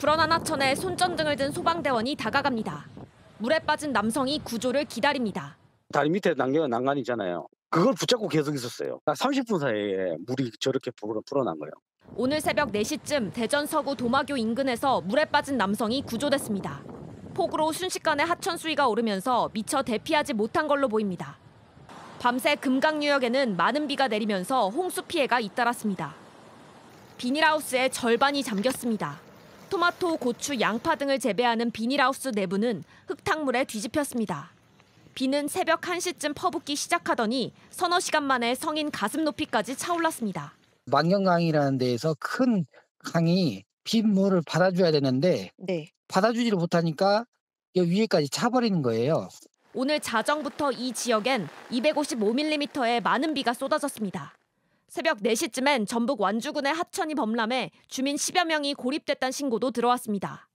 불어난 하천에 손전등을 든 소방대원이 다가갑니다. 물에 빠진 남성이 구조를 기다립니다. 다리 밑에 남겨놓은 난간이잖아요. 그걸 붙잡고 계속 있었어요. 30분 사이에 물이 저렇게 불어난 거예요. 오늘 새벽 4시쯤 대전 서구 도마교 인근에서 물에 빠진 남성이 구조됐습니다. 폭우로 순식간에 하천 수위가 오르면서 미처 대피하지 못한 걸로 보입니다. 밤새 금강유역에는 많은 비가 내리면서 홍수 피해가 잇따랐습니다. 비닐하우스의 절반이 잠겼습니다. 토마토, 고추, 양파 등을 재배하는 비닐하우스 내부는 흙탕물에 뒤집혔습니다. 비는 새벽 1시쯤 퍼붓기 시작하더니 서너 시간 만에 성인 가슴 높이까지 차올랐습니다. 만경강이라는 데에서 큰 강이 빗물을 받아줘야 되는데 받아주지를 못하니까 위에까지 차버리는 거예요. 오늘 자정부터 이 지역엔 255mm의 많은 비가 쏟아졌습니다. 새벽 4시쯤엔 전북 완주군의 하천이 범람해 주민 10여 명이 고립됐다는 신고도 들어왔습니다.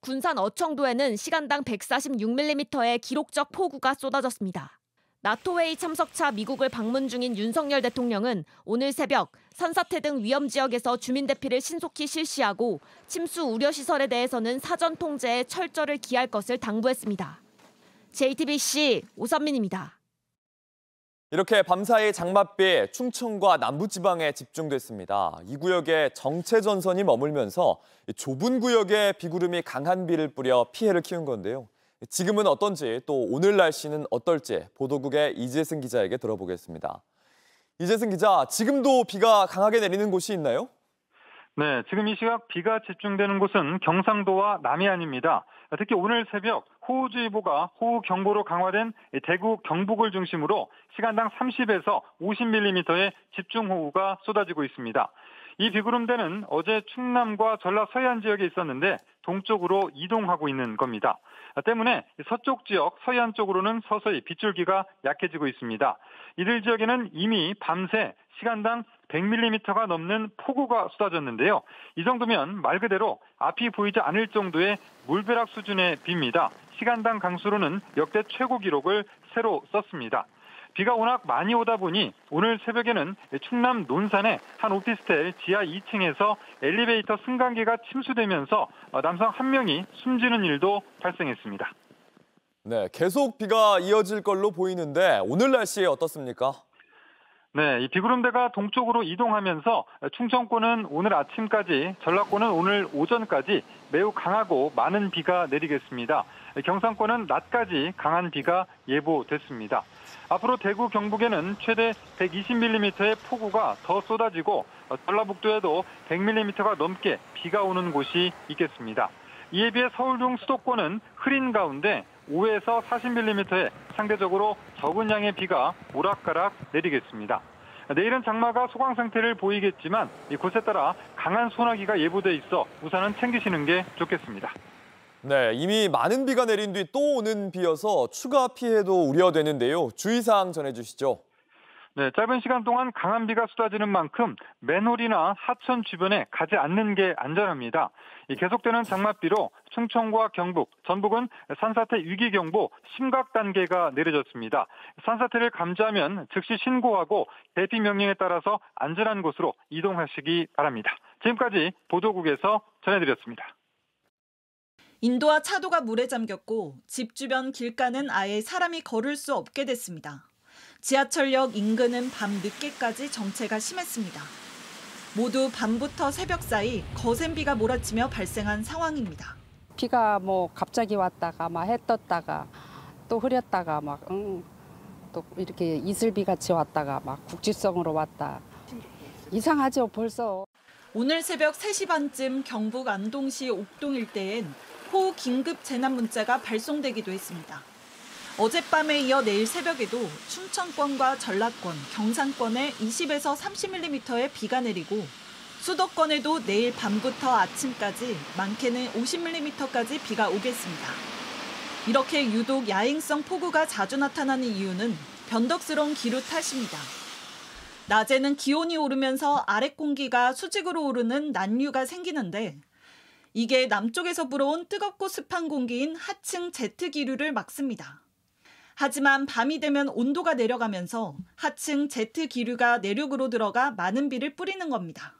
군산 어청도에는 시간당 146mm의 기록적 폭우가 쏟아졌습니다. 나토 회의 참석차 미국을 방문 중인 윤석열 대통령은 오늘 새벽 산사태 등 위험 지역에서 주민 대피를 신속히 실시하고 침수 우려 시설에 대해서는 사전 통제에 철저를 기할 것을 당부했습니다. JTBC 오선민입니다. 이렇게 밤사이 장맛비 충청과 남부지방에 집중됐습니다. 이 구역에 정체전선이 머물면서 좁은 구역에 비구름이 강한 비를 뿌려 피해를 키운 건데요. 지금은 어떤지 또 오늘 날씨는 어떨지 보도국의 이재승 기자에게 들어보겠습니다. 이재승 기자, 지금도 비가 강하게 내리는 곳이 있나요? 네, 지금 이 시각 비가 집중되는 곳은 경상도와 남해안입니다. 특히 오늘 새벽 호우주의보가 호우경보로 강화된 대구, 경북을 중심으로 시간당 30에서 50mm의 집중호우가 쏟아지고 있습니다. 이 비구름대는 어제 충남과 전라 서해안 지역에 있었는데 동쪽으로 이동하고 있는 겁니다. 때문에 서쪽 지역, 서해안 쪽으로는 서서히 빗줄기가 약해지고 있습니다. 이들 지역에는 이미 밤새 시간당 100mm가 넘는 폭우가 쏟아졌는데요. 이 정도면 말 그대로 앞이 보이지 않을 정도의 물벼락 수준의 비입니다. 시간당 강수로는 역대 최고 기록을 새로 썼습니다. 비가 워낙 많이 오다 보니 오늘 새벽에는 충남 논산의 한 오피스텔 지하 2층에서 엘리베이터 승강기가 침수되면서 남성 한 명이 숨지는 일도 발생했습니다. 네, 계속 비가 이어질 걸로 보이는데 오늘 날씨 어떻습니까? 네, 이 비구름대가 동쪽으로 이동하면서 충청권은 오늘 아침까지, 전라권은 오늘 오전까지 매우 강하고 많은 비가 내리겠습니다. 경상권은 낮까지 강한 비가 예보됐습니다. 앞으로 대구, 경북에는 최대 120mm의 폭우가 더 쏟아지고 전라북도에도 100mm가 넘게 비가 오는 곳이 있겠습니다. 이에 비해 서울 등 수도권은 흐린 가운데 5에서 40mm의 상대적으로 적은 양의 비가 오락가락 내리겠습니다. 내일은 장마가 소강 상태를 보이겠지만 곳에 따라 강한 소나기가 예보돼 있어 우산은 챙기시는 게 좋겠습니다. 네, 이미 많은 비가 내린 뒤 또 오는 비여서 추가 피해도 우려되는데요. 주의사항 전해주시죠. 네, 짧은 시간 동안 강한 비가 쏟아지는 만큼 맨홀이나 하천 주변에 가지 않는 게 안전합니다. 계속되는 장맛비로 충청과 경북, 전북은 산사태 위기경보 심각 단계가 내려졌습니다. 산사태를 감지하면 즉시 신고하고 대피 명령에 따라서 안전한 곳으로 이동하시기 바랍니다. 지금까지 보도국에서 전해드렸습니다. 인도와 차도가 물에 잠겼고 집 주변 길가는 아예 사람이 걸을 수 없게 됐습니다. 지하철역 인근은 밤늦게까지 정체가 심했습니다. 모두 밤부터 새벽 사이 거센 비가 몰아치며 발생한 상황입니다. 비가 갑자기 왔다가 해 떴다가 또 흐렸다가 또 이렇게 이슬비 같이 왔다가 국지성으로 왔다. 이상하죠, 벌써. 오늘 새벽 3시 반쯤 경북 안동시 옥동 일대엔 호우 긴급 재난 문자가 발송되기도 했습니다. 어젯밤에 이어 내일 새벽에도 충청권과 전라권, 경상권에 20에서 30mm의 비가 내리고 수도권에도 내일 밤부터 아침까지 많게는 50mm까지 비가 오겠습니다. 이렇게 유독 야행성 폭우가 자주 나타나는 이유는 변덕스러운 기류 탓입니다. 낮에는 기온이 오르면서 아랫 공기가 수직으로 오르는 난류가 생기는데 이게 남쪽에서 불어온 뜨겁고 습한 공기인 하층 제트 기류를 막습니다. 하지만 밤이 되면 온도가 내려가면서 하층 제트 기류가 내륙으로 들어가 많은 비를 뿌리는 겁니다.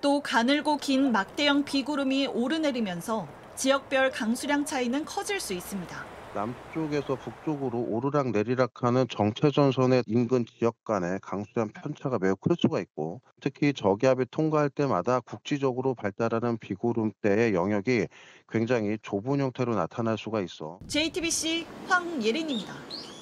또 가늘고 긴 막대형 비구름이 오르내리면서 지역별 강수량 차이는 커질 수 있습니다. 남쪽에서 북쪽으로 오르락 내리락하는 정체전선의 인근 지역 간의 강수량 편차가 매우 클 수가 있고, 특히 저기압이 통과할 때마다 국지적으로 발달하는 비구름대의 영역이 굉장히 좁은 형태로 나타날 수가 있어. JTBC 황예린입니다.